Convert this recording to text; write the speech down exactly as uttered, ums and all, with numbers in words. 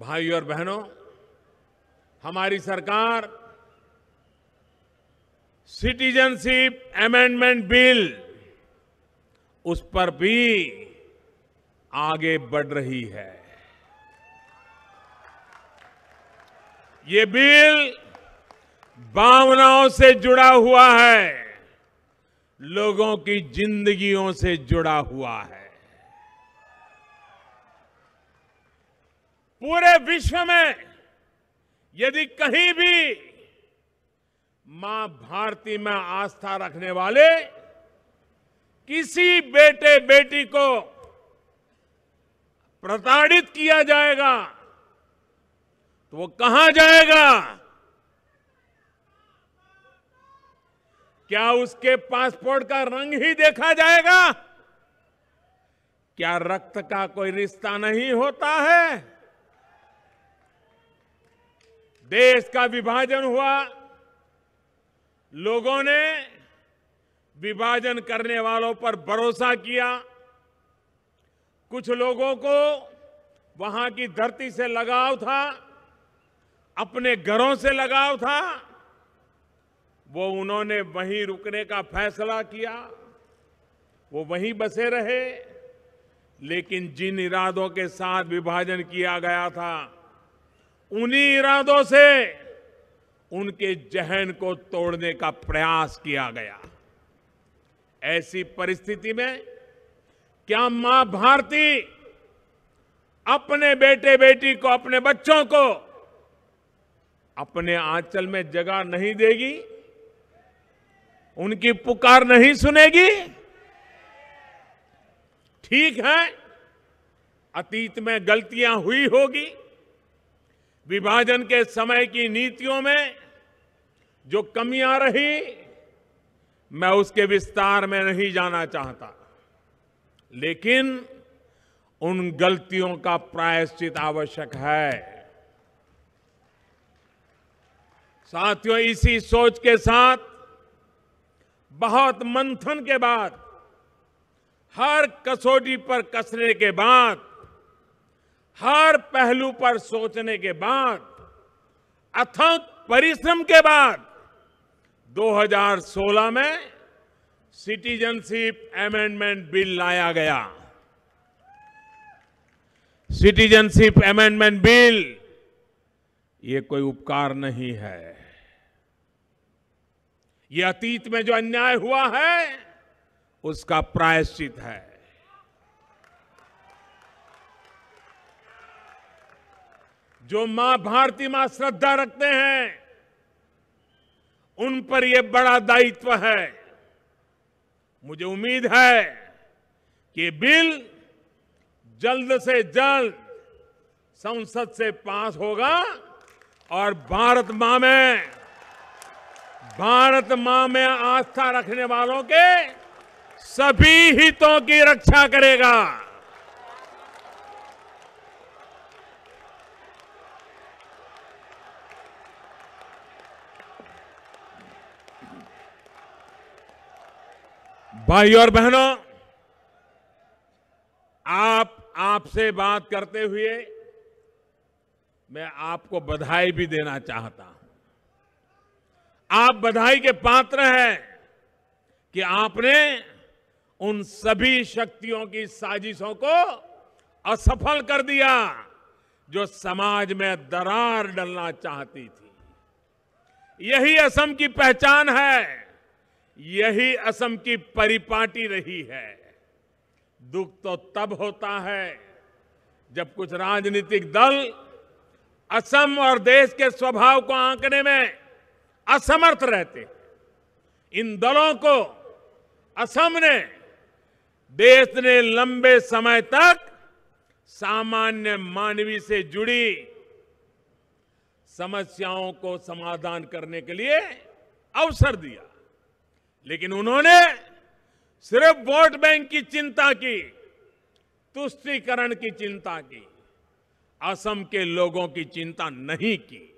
भाइयों और बहनों, हमारी सरकार सिटीजनशिप अमेंडमेंट बिल उस पर भी आगे बढ़ रही है। ये बिल भावनाओं से जुड़ा हुआ है, लोगों की जिंदगियों से जुड़ा हुआ है। पूरे विश्व में यदि कहीं भी मां भारती में आस्था रखने वाले किसी बेटे बेटी को प्रताड़ित किया जाएगा तो वो कहां जाएगा? क्या उसके पासपोर्ट का रंग ही देखा जाएगा? क्या रक्त का कोई रिश्ता नहीं होता है? देश का विभाजन हुआ, लोगों ने विभाजन करने वालों पर भरोसा किया। कुछ लोगों को वहां की धरती से लगाव था, अपने घरों से लगाव था, वो उन्होंने वहीं रुकने का फैसला किया, वो वहीं बसे रहे। लेकिन जिन इरादों के साथ विभाजन किया गया था, उन्हीं इरादों से उनके जहन को तोड़ने का प्रयास किया गया। ऐसी परिस्थिति में क्या मां भारती अपने बेटे बेटी को, अपने बच्चों को अपने आंचल में जगह नहीं देगी? उनकी पुकार नहीं सुनेगी? ठीक है, अतीत में गलतियां हुई होगी, विभाजन के समय की नीतियों में जो कमियां रही, मैं उसके विस्तार में नहीं जाना चाहता, लेकिन उन गलतियों का प्रायश्चित आवश्यक है। साथियों, इसी सोच के साथ बहुत मंथन के बाद, हर कसौटी पर कसने के बाद, हर पहलू पर सोचने के बाद, अथक परिश्रम के बाद दो हज़ार सोलह में सिटीजनशिप अमेंडमेंट बिल लाया गया। सिटीजनशिप अमेंडमेंट बिल ये कोई उपकार नहीं है। ये अतीत में जो अन्याय हुआ है उसका प्रायश्चित है। जो मां भारती मां श्रद्धा रखते हैं उन पर यह बड़ा दायित्व है। मुझे उम्मीद है कि बिल जल्द से जल्द संसद से पास होगा और भारत मां में भारत मां में आस्था रखने वालों के सभी हितों की रक्षा करेगा। भाइयों और बहनों, आप आपसे बात करते हुए मैं आपको बधाई भी देना चाहता हूं। आप बधाई के पात्र हैं कि आपने उन सभी शक्तियों की साजिशों को असफल कर दिया जो समाज में दरार डालना चाहती थी। यही असम की पहचान है, यही असम की परिपाटी रही है। दुख तो तब होता है जब कुछ राजनीतिक दल असम और देश के स्वभाव को आंकने में असमर्थ रहते हैं। इन दलों को असम ने, देश ने लंबे समय तक सामान्य मानवी से जुड़ी समस्याओं को समाधान करने के लिए अवसर दिया, लेकिन उन्होंने सिर्फ वोट बैंक की चिंता की, तुष्टीकरण की चिंता की, असम के लोगों की चिंता नहीं की।